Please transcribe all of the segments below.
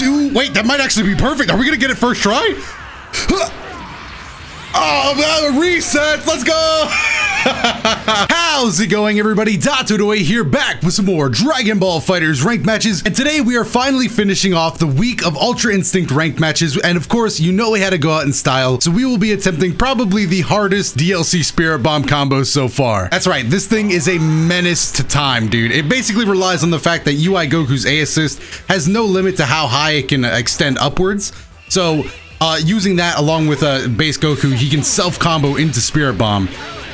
two. Wait, that might actually be perfect. Are we gonna get it first try? Oh, that resets. Let's go. How's it going, everybody? DotoDoya here, back with some more Dragon Ball FighterZ ranked matches, and today we are finally finishing off the week of Ultra Instinct ranked matches, and of course, you know we had to go out in style, so we will be attempting probably the hardest DLC Spirit Bomb combo so far. That's right, this thing is a menace to time, dude. It basically relies on the fact that UI Goku's A assist has no limit to how high it can extend upwards, so using that along with base Goku, he can self-combo into Spirit Bomb.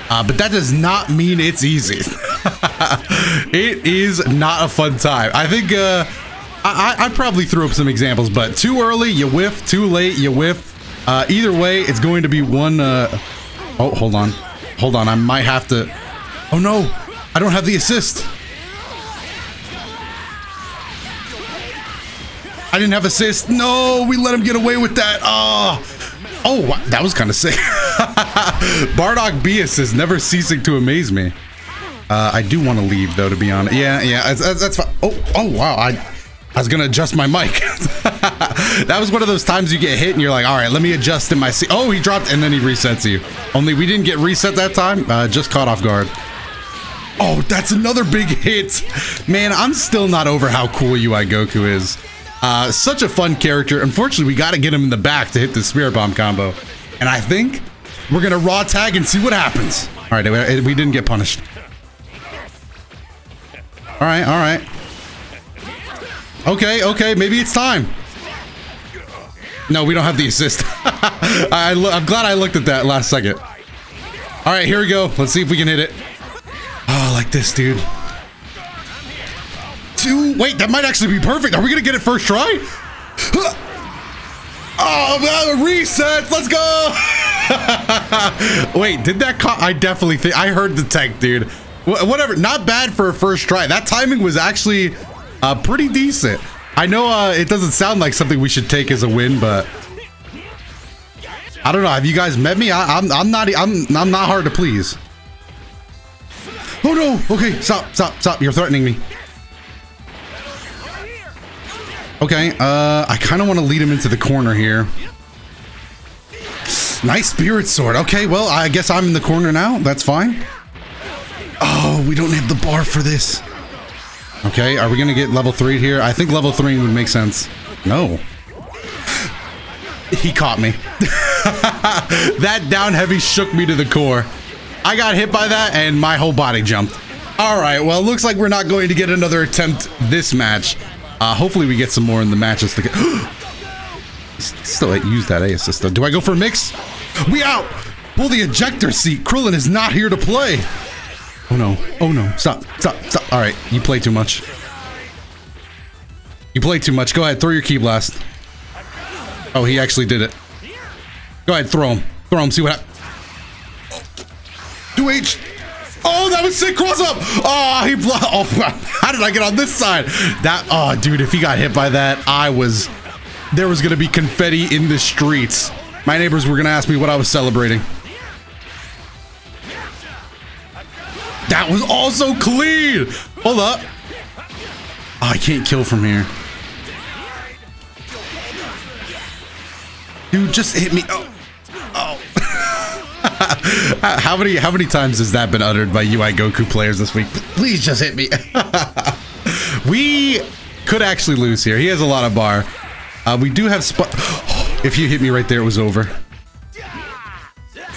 But that does not mean it's easy. It is not a fun time. I think I probably threw up some examples, but too early, you whiff. Too late, you whiff. Either way, it's going to be one... oh, hold on. Hold on, I might have to... Oh, no. I don't have the assist. I didn't have assist. No, we let him get away with that. Oh, wow, that was kind of sick. Bardock B assist never ceasing to amaze me. I do want to leave though, to be honest. Yeah, that's fine. Oh, wow. I was gonna adjust my mic. That was one of those times you get hit and you're like, all right, let me adjust in my seat. Oh, he dropped and then he resets you. Only we didn't get reset that time. Just caught off guard. Oh, that's another big hit. Man, I'm still not over how cool UI Goku is. Such a fun character. Unfortunately, we got to get him in the back to hit the Spirit Bomb combo. And I think we're gonna raw tag and see what happens. All right, we didn't get punished. All right, all right. Okay, maybe it's time. No, we don't have the assist. I'm glad I looked at that last second. All right, here we go. Let's see if we can hit it. Oh, like this, dude. Two, wait, that might actually be perfect. Are we gonna get it first try? Oh, that resets, let's go. Wait, did that I definitely think I heard the tech, dude. Whatever, not bad for a first try. That timing was actually pretty decent. I know it doesn't sound like something we should take as a win, but I don't know. Have you guys met me? I'm not hard to please. Oh no! Okay, stop! You're threatening me. Okay, I kind of want to lead him into the corner here. Nice spirit sword. Okay, well, I guess I'm in the corner now. That's fine. Oh, we don't have the bar for this. Okay, are we going to get level 3 here? I think level 3 would make sense. No. He caught me. That down heavy shook me to the core. I got hit by that and my whole body jumped. All right, well, looks like we're not going to get another attempt this match. Hopefully we get some more in the matches to get... Still use that A assist though. Do I go for a mix? We out! Pull the ejector seat. Krillin is not here to play. Oh no. Oh no. Stop. All right. You play too much. You play too much. Go ahead. Throw your key blast. Oh, he actually did it. Go ahead. Throw him. Throw him. See what happens. 2H. Oh, that was sick. Cross up. Oh, he blocked. Oh, how did I get on this side? That. Oh, dude. If he got hit by that, I was... There was going to be confetti in the streets. My neighbors were going to ask me what I was celebrating. That was also clean. Hold up. Oh, I can't kill from here. Dude, just hit me. Oh. How many times has that been uttered by UI Goku players this week? Please just hit me. We could actually lose here. He has a lot of bar. We do have spot. Oh, if you hit me right there, it was over.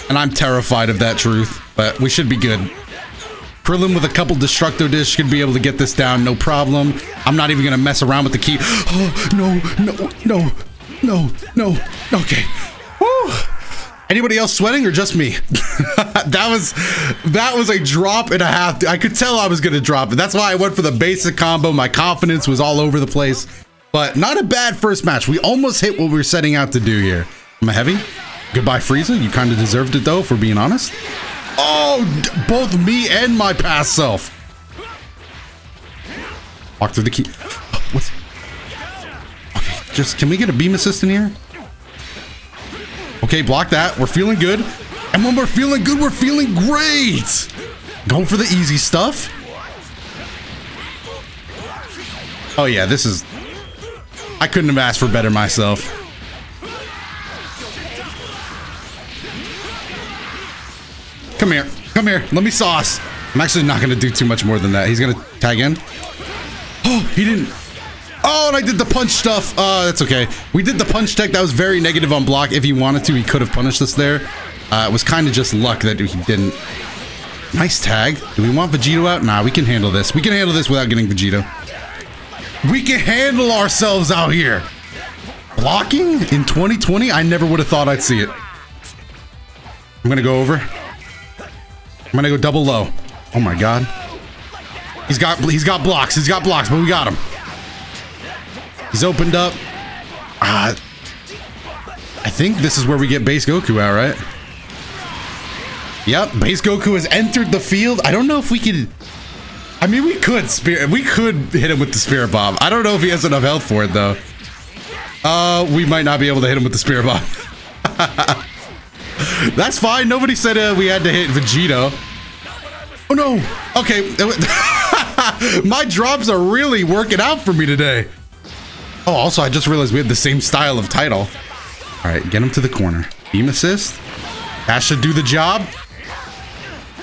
And I'm terrified of that truth, but we should be good. Krillin with a couple Destructo Dish should be able to get this down, no problem. I'm not even gonna mess around with the key. Oh, no. Okay. Woo. Anybody else sweating or just me? That was a drop and a half. I could tell I was gonna drop it. That's why I went for the basic combo. My confidence was all over the place. But not a bad first match. We almost hit what we were setting out to do here. Am I heavy? Goodbye, Frieza. You kind of deserved it, though, if we're being honest. Oh, both me and my past self. Walk through the key. Oh, what's... Okay, just... Can we get a beam assist in here? Okay, block that. We're feeling good. And when we're feeling good, we're feeling great. Going for the easy stuff. Oh, yeah, this is... I couldn't have asked for better myself. Come here. Come here. Let me sauce. I'm actually not going to do too much more than that. He's going to tag in. Oh, he didn't. Oh, and I did the punch stuff. That's okay. We did the punch tech. That was very negative on block. If he wanted to, he could have punished us there. It was kind of just luck that he didn't. Nice tag. Do we want Vegito out? Nah, we can handle this. We can handle this without getting Vegito. We can handle ourselves out here. Blocking in 2020? I never would have thought I'd see it. I'm going to go over. I'm going to go double low. Oh my god. He's got blocks. He's got blocks, but we got him. He's opened up. I think this is where we get base Goku out, right? Yep, base Goku has entered the field. I don't know if we could. I mean, we could hit him with the Spirit Bomb. I don't know if he has enough health for it though. We might not be able to hit him with the Spirit Bomb. That's fine. Nobody said we had to hit Vegito. Oh no. Okay. My drops are really working out for me today. Oh, also I just realized we had the same style of title. All right, get him to the corner. Beam assist. That should do the job.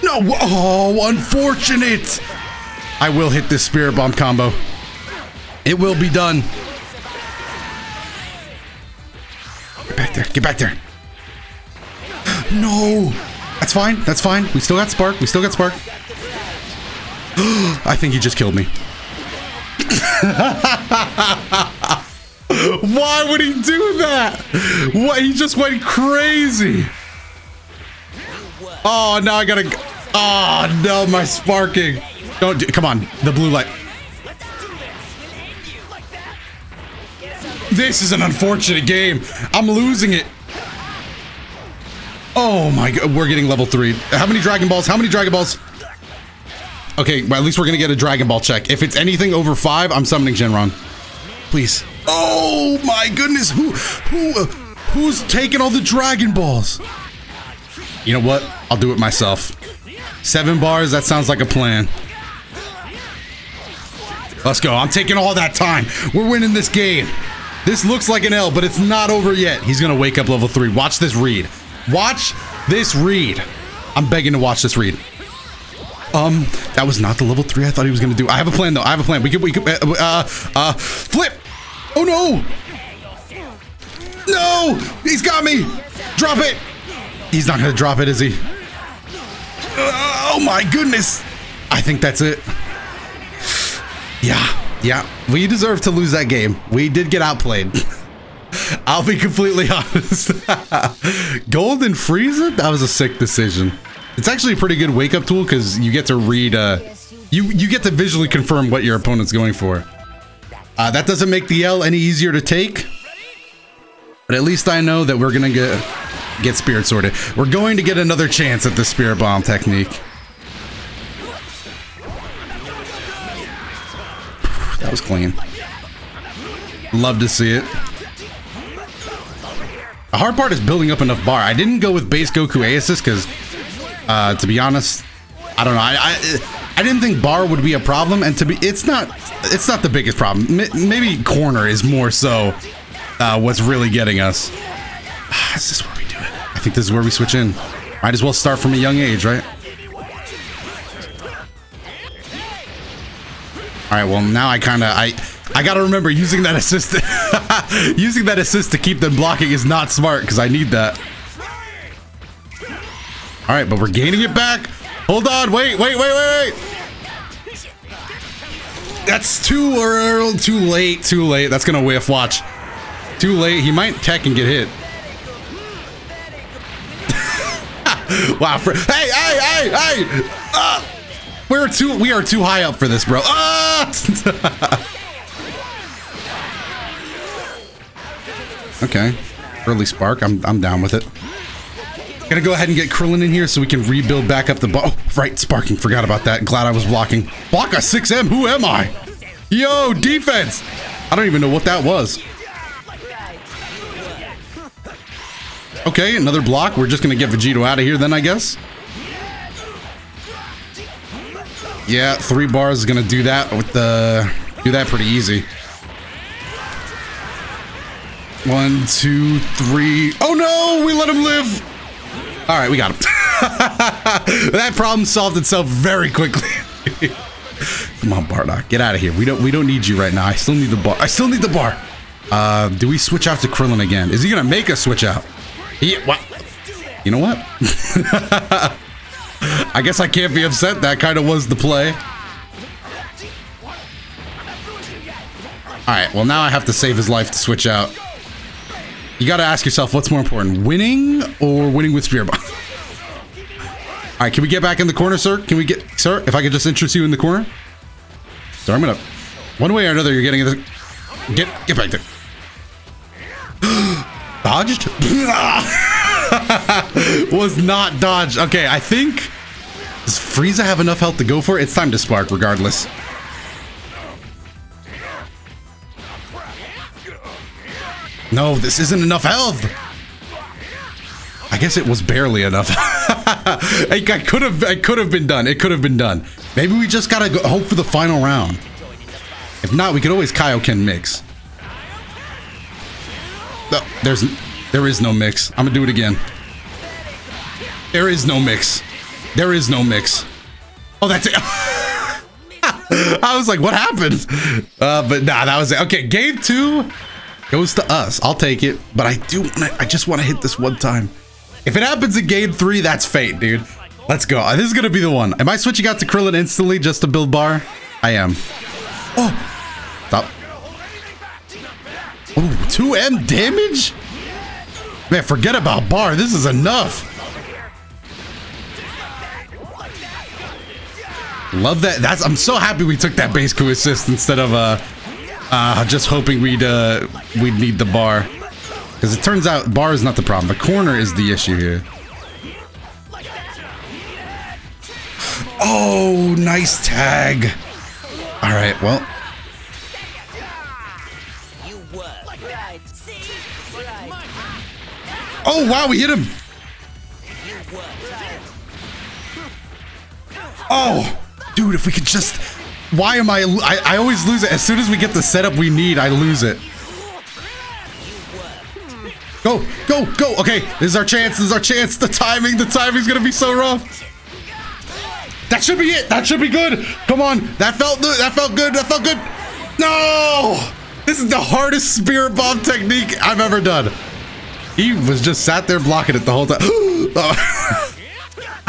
No. Oh, unfortunate. I will hit this Spirit Bomb combo. It will be done. Get back there. Get back there. No. That's fine. That's fine. We still got Spark. We still got Spark. I think he just killed me. Why would he do that? What? He just went crazy. Oh, now I gotta. Oh, no, my sparking. Don't do, come on, the blue light. This is an unfortunate game. I'm losing it. Oh my god, we're getting level 3. How many Dragon Balls? How many Dragon Balls? Okay, well, at least we're gonna get a Dragon Ball check. If it's anything over 5, I'm summoning Genron. Please. Oh my goodness, who's taking all the Dragon Balls? You know what? I'll do it myself. 7 bars, that sounds like a plan. Let's go. I'm taking all that time. We're winning this game. This looks like an L, but it's not over yet. He's gonna wake up level 3. Watch this read. Watch this read. I'm begging to watch this read. That was not the level 3 I thought he was gonna do. I have a plan though. I have a plan. We could flip. Oh no! No! He's got me! Drop it! He's not gonna drop it, is he? Oh my goodness! I think that's it. Yeah. We deserve to lose that game. We did get outplayed. I'll be completely honest. Golden Freezer? That was a sick decision. It's actually a pretty good wake-up tool because you get to read, you get to visually confirm what your opponent's going for. That doesn't make the L any easier to take, but at least I know that we're gonna get Spirit Sorted. We're going to get another chance at the Spirit Bomb technique. That was clean. Love to see it. The hard part is building up enough bar. I didn't go with base Goku A assist because, to be honest, I don't know. I didn't think bar would be a problem, and it's not the biggest problem. Maybe corner is more so what's really getting us. Is this where we do it? I think this is where we switch in. Might as well start from a young age, right? All right. Well, now I gotta remember using that assist. Using that assist to keep them blocking is not smart because I need that. All right, but we're gaining it back. Hold on. Wait. That's too early, too late. That's gonna whiff. Watch. Too late. He might tech and get hit. Wow. Hey. We are too high up for this, bro. Okay. Early spark. I'm down with it. Gonna go ahead and get Krillin in here so we can rebuild back up the ball. Oh, right, sparking. Forgot about that. Glad I was blocking. Block a 6M. Who am I? Yo, defense. I don't even know what that was. Okay, another block. We're just gonna get Vegito out of here then, I guess. Yeah, 3 bars is gonna do that pretty easy. One, two, three. Oh no, we let him live. All right, we got him. That problem solved itself very quickly. Come on, Bardock, get out of here. We don't need you right now. I still need the bar. I still need the bar. Do we switch out to Krillin again? Is he gonna make us switch out? What? You know what? I guess I can't be upset. That kind of was the play. All right, well, now I have to save his life to switch out. You got to ask yourself, what's more important, winning or winning with Spirit Bomb? All right, can we get back in the corner, sir? Can we get, sir, if I could just interest you in the corner? Sir, I'm going to, one way or another, you're getting this. Get back there. Dodged? Was not dodged. Okay, I think, does Frieza have enough health to go for it? It's time to spark regardless. No, this isn't enough health. I guess it was barely enough. It could have been done. It could have been done. Maybe we just gotta go, hope for the final round. If not, we could always Kaioken mix. No, there is no mix. I'm gonna do it again. There is no mix. There is no mix. Oh, that's it. I was like, what happened? But nah, that was it. Okay, game two. Goes to us. I'll take it, but I just want to hit this one time. If it happens in game three, that's fate, dude. Let's go. This is gonna be the one. Am I switching out to Krillin instantly just to build bar? I am. Oh, stop. Oh, 2M damage? Man, forget about bar. This is enough. Love that. That's. I'm so happy we took that base coup assist instead of just hoping we'd need the bar, because it turns out bar is not the problem. The corner is the issue here. Oh, nice tag. All right, well. Oh wow, we hit him. Oh, dude, if we could just. Why am I always lose it. As soon as we get the setup we need, I lose it. Go, go, go. Okay, this is our chance. This is our chance. The timing's going to be so rough. That should be it. That should be good. Come on. That felt good. That felt good. No! This is the hardest Spirit Bomb technique I've ever done. He was just sat there blocking it the whole time. Oh.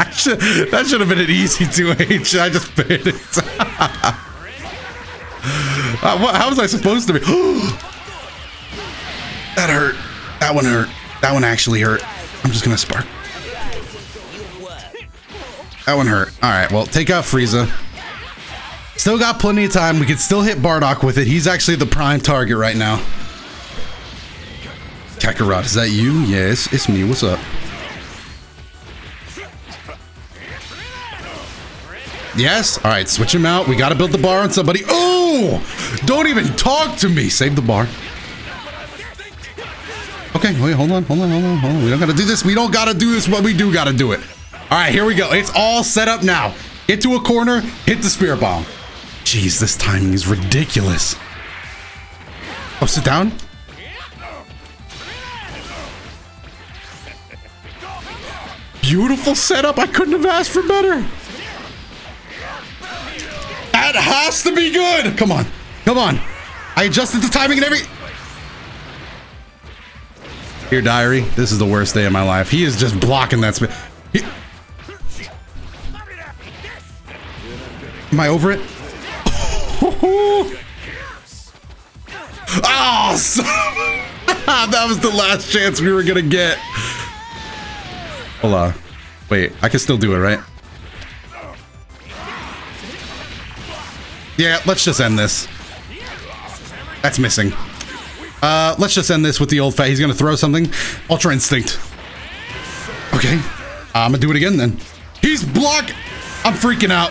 That should have been an easy 2H. I just baited it. How was I supposed to be? That hurt. That one hurt. That one actually hurt. I'm just going to spark. That one hurt. All right, well, take out Frieza. Still got plenty of time. We could still hit Bardock with it. He's actually the prime target right now. Kakarot, is that you? Yes, it's me. What's up? Yes. All right, switch him out. We got to build the bar on somebody. Oh, don't even talk to me. Save the bar. Okay, wait, hold on. We don't got to do this. We don't got to do this, but we do got to do it. All right, here we go. It's all set up now. Get to a corner, hit the Spirit Bomb. Jeez, this timing is ridiculous. Oh, sit down. Beautiful setup. I couldn't have asked for better. That has to be good. Come on. Come on. I adjusted the timing and everything. Dear Diary, this is the worst day of my life. He is just blocking that spin. Am I over it? Oh, so that was the last chance we were going to get. Hold on. Wait, I can still do it, right? Yeah, let's just end this. That's missing. Let's just end this with the old fat. He's going to throw something. Ultra Instinct. Okay. I'm going to do it again then. He's blocked. I'm freaking out.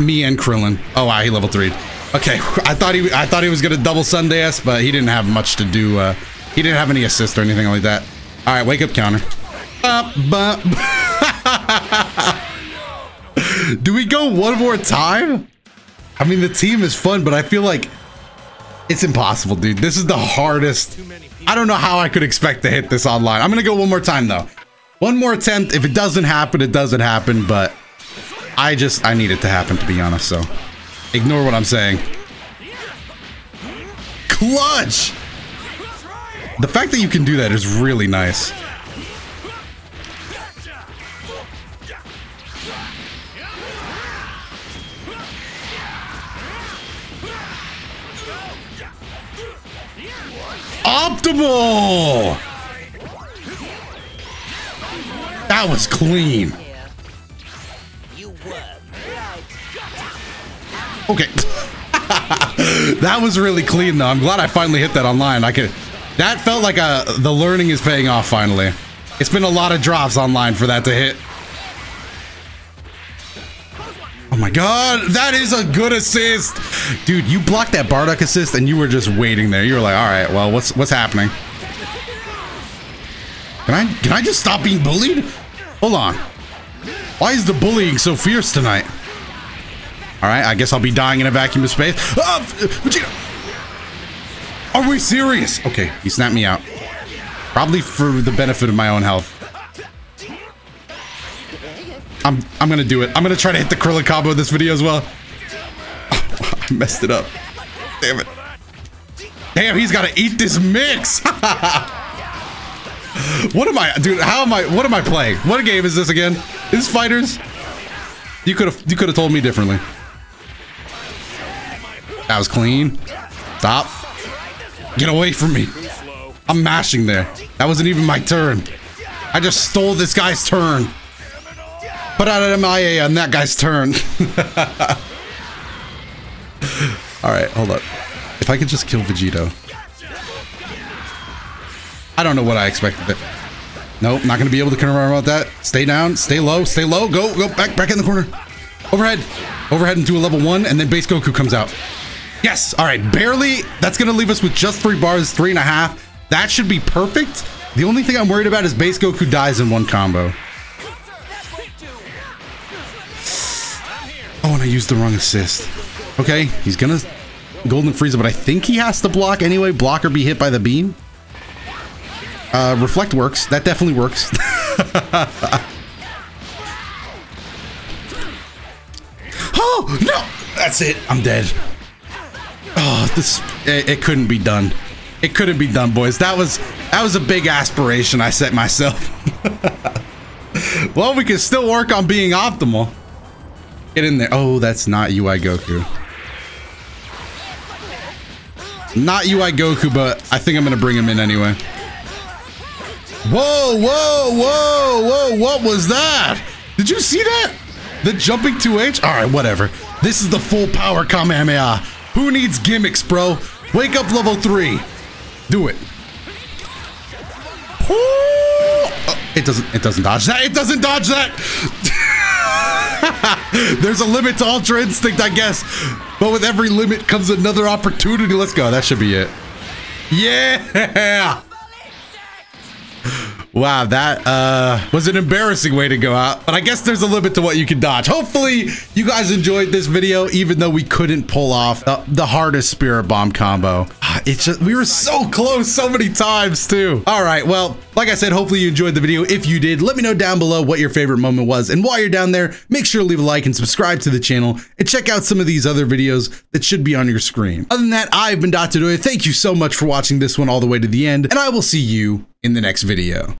Me and Krillin. Oh, wow. He level 3'd. Okay. I thought he was going to double Sunday us, but he didn't have much to do. He didn't have any assist or anything like that. All right. Wake up counter. Do we go one more time? I mean, the team is fun, but I feel like It's impossible, dude. This is the hardest. I don't know how I could expect to hit this online. I'm going to go one more time, though. One more attempt. If it doesn't happen, it doesn't happen. But I need it to happen, to be honest. So ignore what I'm saying. Clutch. The fact that you can do that is really nice. Optimal! That was clean. Okay. That was really clean, though. I'm glad I finally hit that online. That felt like the learning is paying off finally. It's been a lot of drops online for that to hit. Oh my god, that is a good assist. Dude, you blocked that Bardock assist and you were just waiting there. You were like, all right, well, what's happening? Can I just stop being bullied? Hold on. Why is the bullying so fierce tonight? All right, I guess I'll be dying in a vacuum of space. Vegeta! Are we serious? Okay, he snapped me out. Probably for the benefit of my own health. I'm gonna do it. I'm gonna try to hit the Krillin combo this video as well. I messed it up. Damn it. Damn, he's gotta eat this mix. What am I, dude? What am I playing? What game is this again? Is this Fighters? You could have told me differently. That was clean. Stop. Get away from me. I'm mashing there. That wasn't even my turn. I just stole this guy's turn. Put out an MIA on that guy's turn. Alright, hold up. If I could just kill Vegito. I don't know what I expected. Nope, not going to be able to confirm about that. Stay down, stay low, go back in the corner. Overhead. Overhead into a level 1, and then base Goku comes out. Yes, alright, barely. That's going to leave us with just 3 bars, 3.5. That should be perfect. The only thing I'm worried about is base Goku dies in one combo. Oh, and I used the wrong assist. Okay, he's gonna Golden Freezer, but I think he has to block anyway. Block or be hit by the beam. Reflect works. That definitely works. Oh, no! That's it. I'm dead. Oh, this... It couldn't be done. It couldn't be done, boys. That was a big aspiration I set myself. Well, we can still work on being optimal. Get in there. Oh, that's not UI Goku. Not UI Goku, but I think I'm going to bring him in anyway. Whoa, whoa, whoa, whoa. What was that? Did you see that? The jumping 2H? All right, whatever. This is the full power Kamehameha. Who needs gimmicks, bro? Wake up level 3. Do it. Oh, it doesn't dodge that. It doesn't dodge that. There's a limit to Ultra Instinct, I guess. But with every limit comes another opportunity. Let's go. That should be it. Yeah! Wow, that was an embarrassing way to go out. But I guess there's a limit to what you can dodge. Hopefully, you guys enjoyed this video, even though we couldn't pull off the hardest Spirit Bomb combo. It's just, we were so close so many times, too. All right, well, like I said, hopefully you enjoyed the video. If you did, let me know down below what your favorite moment was. And while you're down there, make sure to leave a like and subscribe to the channel. And check out some of these other videos that should be on your screen. Other than that, I've been DotoDoya. Thank you so much for watching this one all the way to the end. And I will see you in the next video.